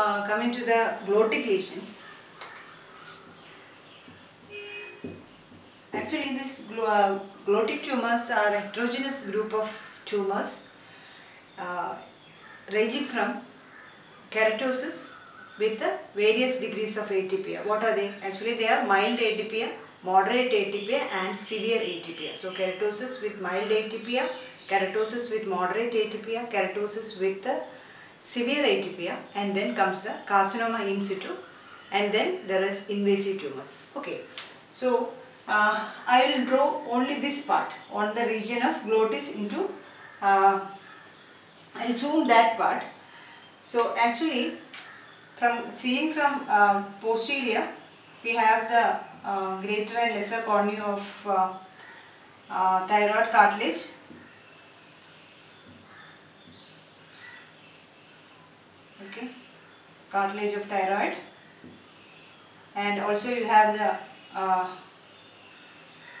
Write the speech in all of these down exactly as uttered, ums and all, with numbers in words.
uh, coming to the glottic lesions. Actually, these uh, glottic tumors are a heterogeneous group of tumors uh, ranging from keratosis with uh, various degrees of atypia. What are they? Actually, they are mild atypia, moderate atypia and severe atypia. So, keratosis with mild atypia, keratosis with moderate atypia, keratosis with uh, severe atypia, and then comes the carcinoma in situ, and then there is invasive tumors. Okay. So, Uh, I will draw only this part on the region of glottis into, uh, I will zoom that part. So actually from seeing from uh, posterior, we have the uh, greater and lesser cornea of uh, uh, thyroid cartilage. Okay, cartilage of thyroid, and also you have the uh,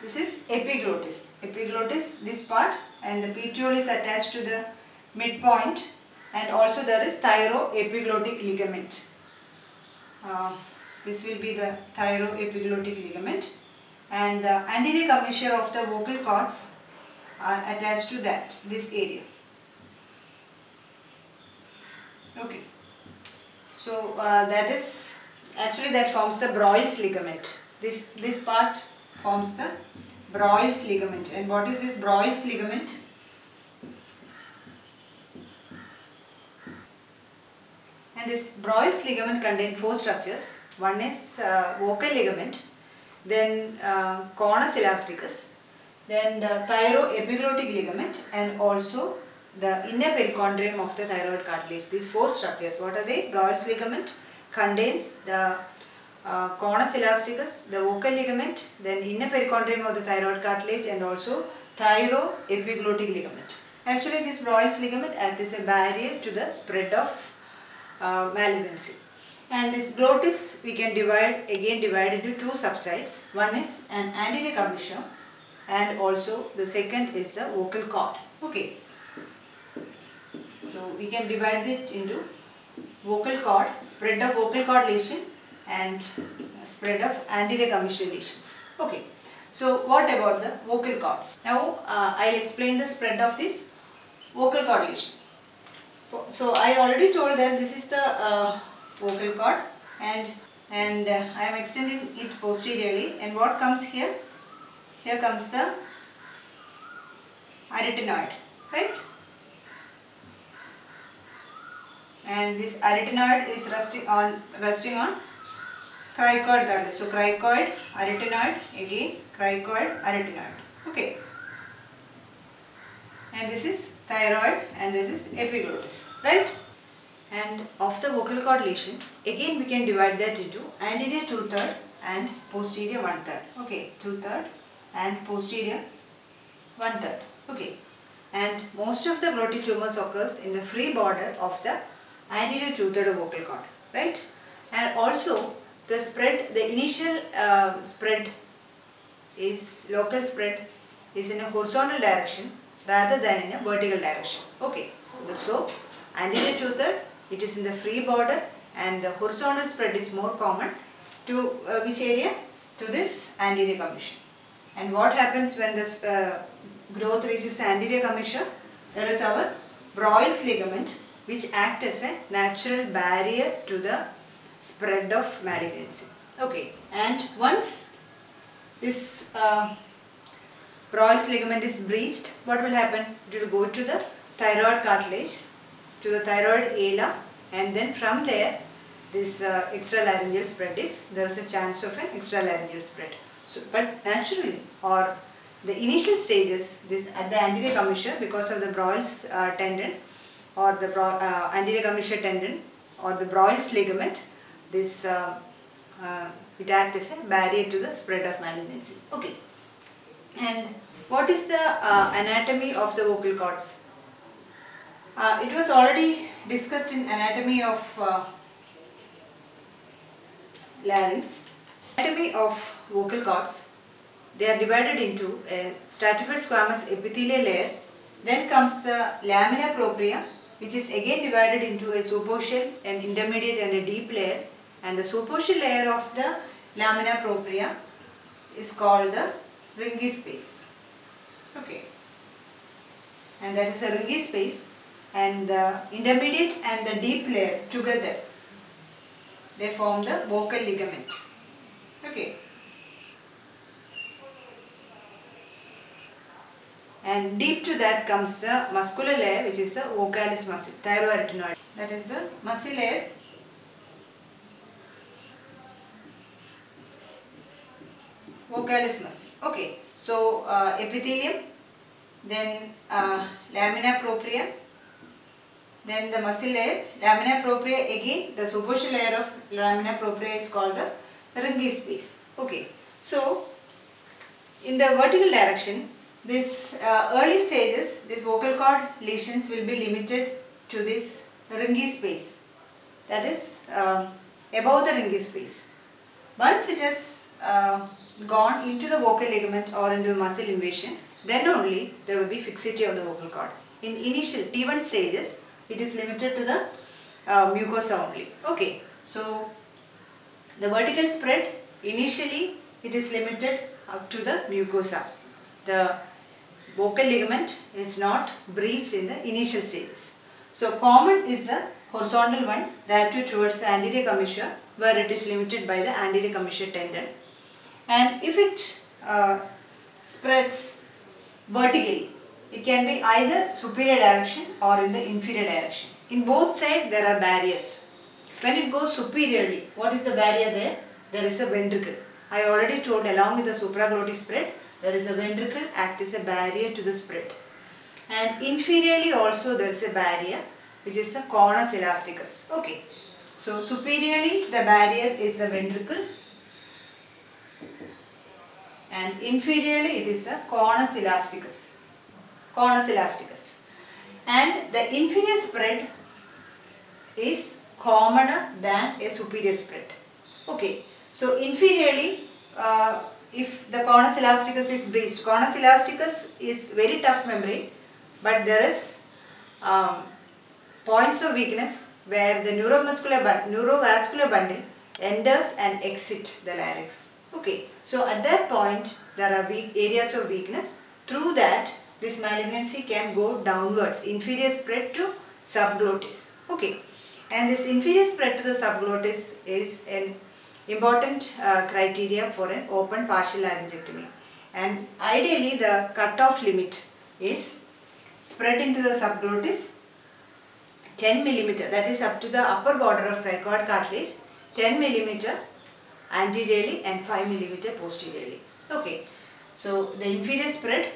this is epiglottis, epiglottis, this part, and the petiole is attached to the midpoint, and also there is thyroepiglottic ligament. Uh, this will be the thyroepiglottic ligament, and the anterior commissure of the vocal cords are attached to that, this area. Okay, so uh, that is, actually that forms the Broyle's ligament. This, this part forms the Broyle's ligament. And what is this Broyle's ligament? And this Broyle's ligament contains four structures. One is uh, vocal ligament, then uh, conus elasticus, then the thyroepiglottic ligament, and also the inner perichondrium of the thyroid cartilage. These four structures, what are they? Broyle's ligament contains the Uh, conus elasticus, the vocal ligament, then inner perichondrium of the thyroid cartilage, and also thyroepiglottic ligament. Actually, this Broyle's ligament acts as a barrier to the spread of uh, malignancy. And this glottis we can divide again divide into two subsides. One is an anterior commissure, and also the second is the vocal cord. Okay, so we can divide it into vocal cord, spread of vocal cord lesion, and spread of anterior commissure lesions. Okay, so what about the vocal cords? Now uh, I'll explain the spread of this vocal cord lesion. So I already told that this is the uh, vocal cord, and and uh, I am extending it posteriorly, and what comes here? Here comes the arytenoid, right? And this arytenoid is resting on resting on cricoid cartilage. So cricoid, arytenoid, again cricoid, arytenoid. Okay. And this is thyroid, and this is epiglottis, right? And of the vocal cord lesion, again we can divide that into anterior two third and posterior one third. Okay, two third and posterior one third. Okay. And most of the glottic tumors occurs in the free border of the anterior two third of vocal cord, right? And also the spread, the initial uh, spread is, local spread is in a horizontal direction rather than in a vertical direction. Okay, so anterior two-third, it is in the free border, and the horizontal spread is more common to uh, which area? To this anterior commissure. And what happens when this uh, growth reaches anterior commissure? There is our Broyle's ligament, which acts as a natural barrier to the spread of malignancy. Okay, and once this uh, Broyle's ligament is breached, what will happen? It will go to the thyroid cartilage, to the thyroid ala, and then from there this uh, extralaryngeal spread is, there is a chance of an extralaryngeal spread. So, but naturally, or the initial stages, this, at the anterior commissure, because of the Broyle's uh, tendon or the uh, anterior commissure tendon or the Broyle's ligament, this uh, uh, it acts as a barrier to the spread of malignancy. Okay, and what is the uh, anatomy of the vocal cords? Uh, it was already discussed in anatomy of uh, larynx. Anatomy of vocal cords, they are divided into a stratified squamous epithelial layer, then comes the lamina propria, which is again divided into a superficial, an intermediate and a deep layer, and the superficial layer of the lamina propria is called the Reinke's space. Okay, and that is a Reinke's space, and the intermediate and the deep layer together they form the Broyle's ligament. Okay, and deep to that comes the muscular layer, which is the vocalis muscle, thyrohyoid. That is the muscle layer. Vocalis muscle. Okay, so uh, epithelium, then uh, lamina propria, then the muscle layer, lamina propria again, the superficial layer of lamina propria is called the Reinke's space. Okay, so in the vertical direction, this uh, early stages, this vocal cord lesions will be limited to this Reinke's space, that is uh, above the Reinke's space. Once it is uh, gone into the vocal ligament or into the muscle invasion, then only there will be fixity of the vocal cord. In initial T one stages, it is limited to the uh, mucosa only. Okay, so the vertical spread initially it is limited up to the mucosa. The vocal ligament is not breached in the initial stages. So common is the horizontal one, that too towards the anterior commissure, where it is limited by the anterior commissure tendon. And if it uh, spreads vertically, it can be either superior direction or in the inferior direction. In both sides there are barriers. When it goes superiorly, what is the barrier there? There is a ventricle. I already told, along with the supraglottis spread, there is a ventricle act as a barrier to the spread. And inferiorly also there is a barrier, which is the conus elasticus. Okay. So superiorly the barrier is the ventricle, and inferiorly it is a conus elasticus. Conus elasticus. And the inferior spread is commoner than a superior spread. Okay. So inferiorly, uh, if the conus elasticus is breached, conus elasticus is very tough membrane, but there is um, points of weakness where the neuromuscular but neurovascular bundle enters and exits the larynx. Okay, so at that point there are weak areas of weakness. Through that, this malignancy can go downwards, inferior spread to subglottis. Okay, and this inferior spread to the subglottis is an important uh, criteria for an open partial laryngectomy, and ideally the cutoff limit is spread into the subglottis ten millimeter, that is up to the upper border of cricoid cartilage, ten millimeter anteriorly and five millimeter posteriorly. Okay, so the inferior spread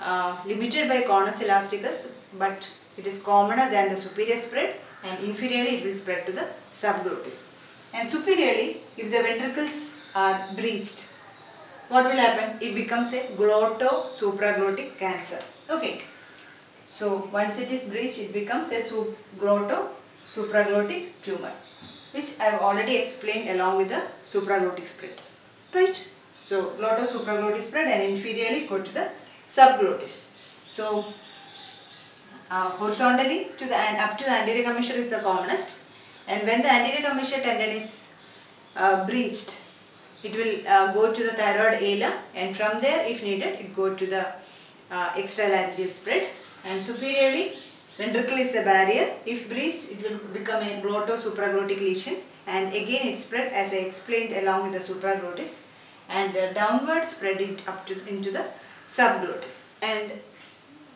uh, limited by conus elasticus, but it is commoner than the superior spread, and inferiorly it will spread to the subglottis. And superiorly, if the ventricles are breached, what will happen? It becomes a glotto-supraglottic cancer. Okay. So, once it is breached, it becomes a glotto-supraglottic tumor, which I have already explained along with the supraglottic spread. Right? So, glotto-supraglottic spread, and inferiorly go to the subglottis. So, uh, horizontally to the, and up to the anterior commissure is the commonest. And when the anterior commissure tendon is uh, breached, it will uh, go to the thyroid ala, and from there, if needed, it go to the uh, extralaryngeal spread. And superiorly, ventricle is a barrier. If breached, it will become a glotto-supraglottic lesion, and again it spread as I explained along with the supraglottis, and uh, downward spread it up to into the subglottis. And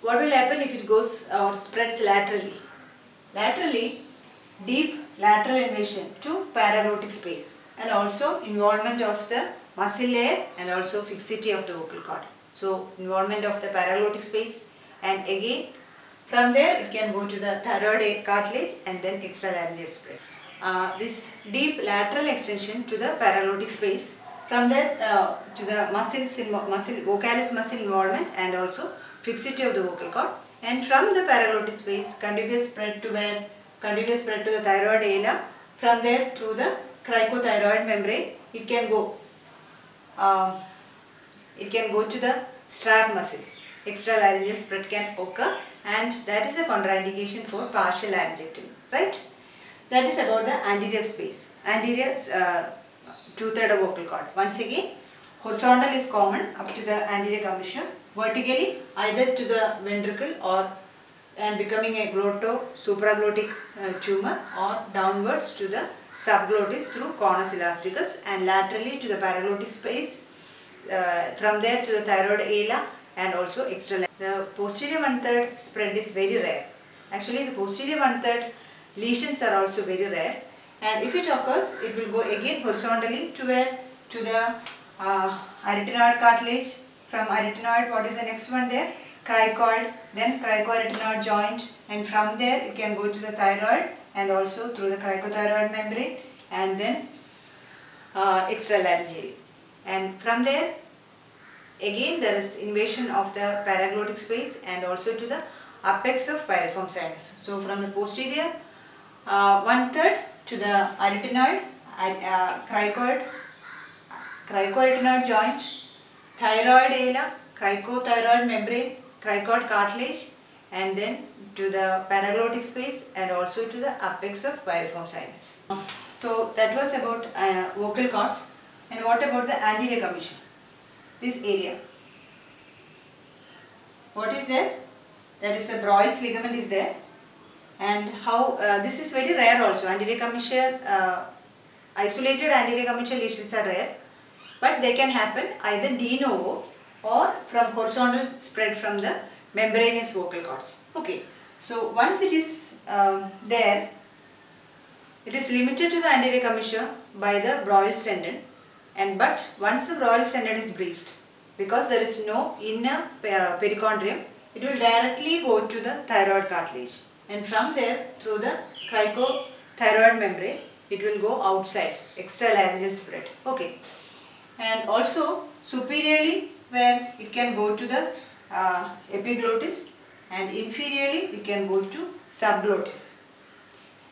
what will happen if it goes or spreads laterally? Laterally, deep lateral invasion to paraglottic space, and also involvement of the muscle layer, and also fixity of the vocal cord. So involvement of the paraglottic space, and again from there it can go to the thyroid cartilage and then extralaryngeal spread. Uh, this deep lateral extension to the paraglottic space, from there uh, to the muscles in muscle vocalis muscle involvement and also fixity of the vocal cord, and from the paraglottic space contiguous spread to where contiguous spread to the thyroid ala, from there through the cricothyroid membrane, it can go, uh, it can go to the strap muscles. extralaryngeal spread can occur, and that is a contraindication for partial laryngectomy, right? That is about the anterior space, anterior uh, two-third of vocal cord. Once again, horizontal is common up to the anterior commissure, vertically either to the ventricle or and becoming a glotto supraglottic uh, tumor, or downwards to the subglottis through conus elasticus, and laterally to the paraglottis space, uh, from there to the thyroid ala and also extra. The posterior one-third spread is very rare. Actually, the posterior one-third lesions are also very rare, and if it occurs, it will go again horizontally to where to the uh, arytenoid cartilage. From arytenoid, what is the next one there? Cricoid, then cricoarytenoid joint, and from there it can go to the thyroid and also through the cricothyroid membrane, and then uh, extralaryngeal, and from there again there is invasion of the paraglottic space and also to the apex of pyriform sinus. So from the posterior uh, one third to the arytenoid, uh, cricoid, cricoarytenoid joint, thyroid ala, cricothyroid membrane, cricoid cartilage, and then to the paraglottic space and also to the apex of pyriform sinus. So that was about uh, vocal cords. And what about the anterior commissure? This area. What is there? That is the Broyle's ligament is there. And how uh, this is very rare also. Anterior commissure, uh, isolated anterior commissure lesions are rare, but they can happen either de novo or from horizontal spread from the membranous vocal cords. Okay, so once it is um, there, it is limited to the anterior commissure by the Broyle's tendon, and but once the Broyle's tendon is breached, because there is no inner perichondrium, it will directly go to the thyroid cartilage, and from there through the cricothyroid membrane it will go outside, extralaryngeal spread. Okay, and also superiorly where it can go to the uh, epiglottis, and inferiorly it can go to subglottis.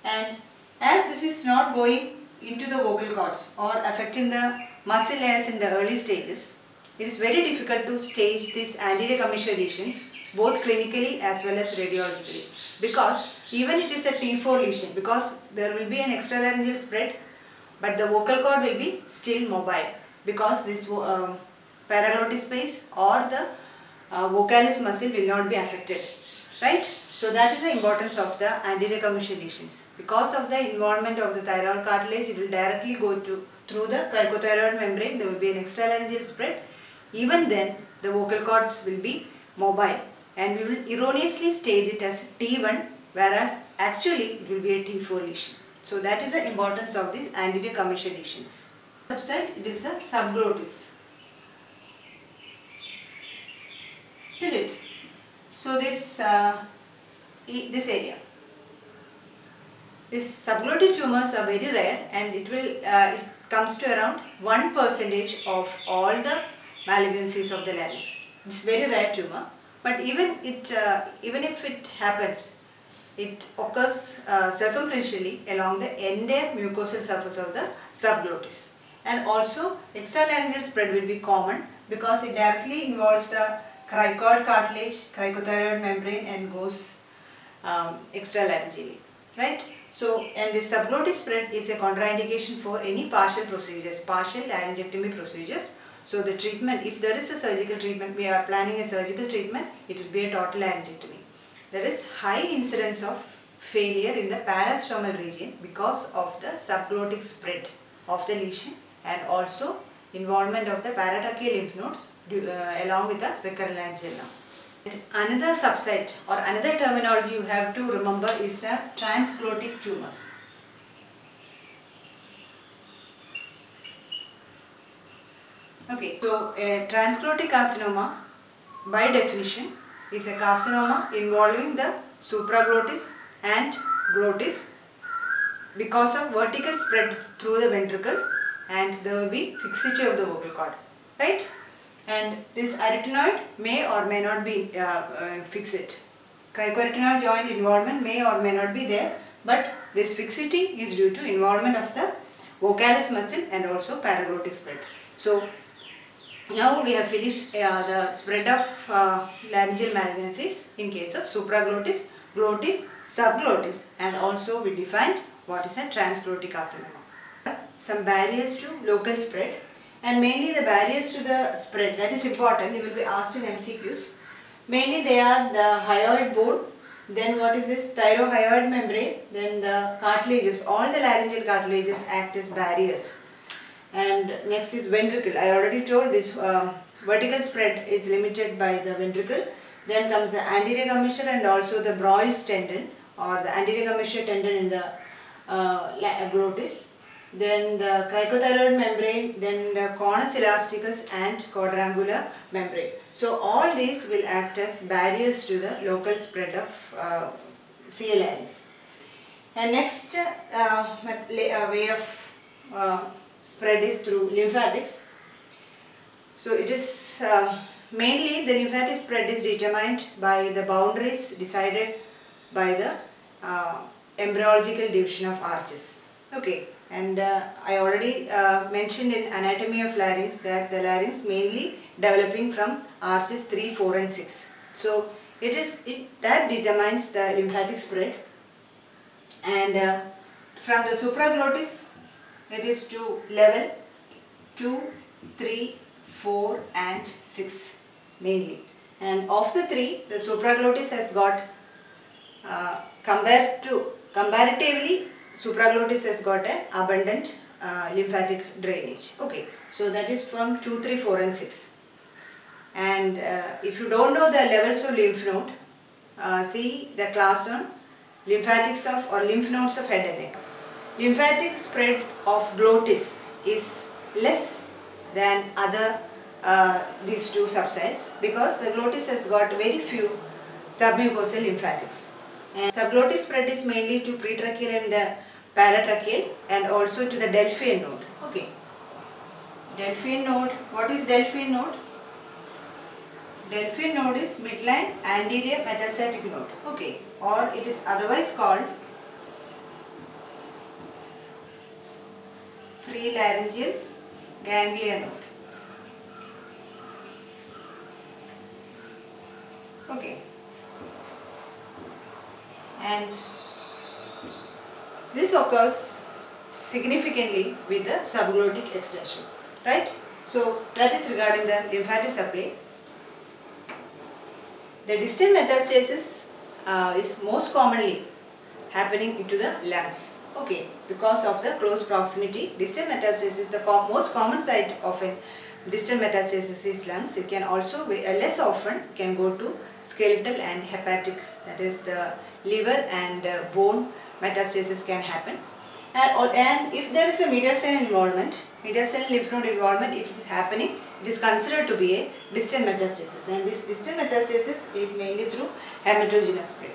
And as this is not going into the vocal cords or affecting the muscle layers in the early stages, it is very difficult to stage these anterior commissure lesions both clinically as well as radiologically, because even it is a T four lesion, because there will be an extralaryngeal spread but the vocal cord will be still mobile, because this uh, paraglottis space or the uh, vocalis muscle will not be affected, right? So that is the importance of the anterior commissure lesions. Because of the involvement of the thyroid cartilage, it will directly go to through the cricothyroid membrane, there will be an extralaryngeal spread. Even then the vocal cords will be mobile, and we will erroneously stage it as T one, whereas actually it will be a T four lesion. So that is the importance of these anterior commissure lesions. Subset, it is a subglottis. It. So this uh, this area, this subglottic tumors are very rare, and it will uh, it comes to around one percentage of all the malignancies of the larynx. It's very rare tumor, but even it uh, even if it happens, it occurs uh, circumferentially along the entire mucosal surface of the subglottis, and also extralaryngeal spread will be common because it directly involves the cricoid cartilage, cricothyroid membrane, and goes um, extralaryngeally, right? So, and this subglottic spread is a contraindication for any partial procedures, partial laryngectomy procedures. So the treatment, if there is a surgical treatment, we are planning a surgical treatment, it will be a total laryngectomy. There is high incidence of failure in the parastomal region because of the subglottic spread of the lesion, and also involvement of the paratracheal lymph nodes uh, along with the recurrent. Another subset or another terminology you have to remember is the transglottic tumors. Okay, so a transglottic carcinoma by definition is a carcinoma involving the supraglottis and glottis because of vertical spread through the ventricle, and there will be fixature of the vocal cord, right? And this arytenoid may or may not be uh, uh, fixate. Cricoarytenoid joint involvement may or may not be there, but this fixity is due to involvement of the vocalis muscle and also paraglottic spread. So Now we have finished uh, the spread of uh, laryngeal malgnancies in case of supraglottis, glottis, subglottis, and also we defined what is a transglottic carcinoma. Some barriers to local spread, and mainly the barriers to the spread, that is important, it will be asked in M C Qs. Mainly they are the hyoid bone, then what is this thyrohyoid membrane, then the cartilages, all the laryngeal cartilages act as barriers. And next is ventricle. I already told this uh, vertical spread is limited by the ventricle. Then comes the anterior commissure and also the Broyle's tendon or the anterior commissure tendon in the uh, glottis. Then the cricothyroid membrane, then the conus elasticus and quadrangular membrane. So all these will act as barriers to the local spread of uh, C L N S. And next uh, way of uh, spread is through lymphatics. So it is uh, mainly the lymphatic spread is determined by the boundaries decided by the uh, embryological division of arches. Okay, and uh, I already uh, mentioned in anatomy of larynx that the larynx mainly developing from arches three, four and six. So it is it that determines the lymphatic spread. And uh, from the supraglottis, it is to level two, three, four and six mainly. And of the three, the supraglottis has got, uh, compared to, comparatively, supraglottis has got an abundant uh, lymphatic drainage. Okay, so that is from two, three, four and six. And uh, if you don't know the levels of lymph node, uh, see the class on lymphatics of or lymph nodes of head and neck. Lymphatic spread of glottis is less than other uh, these two subsets because the glottis has got very few submucosal lymphatics. And subglottis spread is mainly to pretracheal and the paratracheal and also to the delphian node. Okay. Delphian node. What is delphian node? Delphian node is midline anterior metastatic node. Okay. Or it is otherwise called prelaryngeal ganglion node. Okay. And this occurs significantly with the subglottic extension. Right? So that is regarding the lymphatic supply. The distal metastasis uh, is most commonly happening into the lungs. Okay, because of the close proximity, distal metastasis, the com most common site of a distal metastasis is lungs. It can also, be, uh, less often, can go to skeletal and hepatic, that is the liver and uh, bone metastasis can happen. And, and if there is a mediastinal involvement, mediastinal lymph node involvement, if it is happening, it is considered to be a distal metastasis. And this distal metastasis is mainly through hematogenous spread.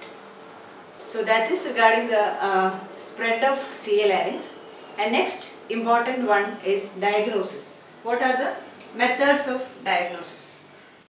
So that is regarding the uh, spread of C L larynx. And next important one is diagnosis. What are the methods of diagnosis?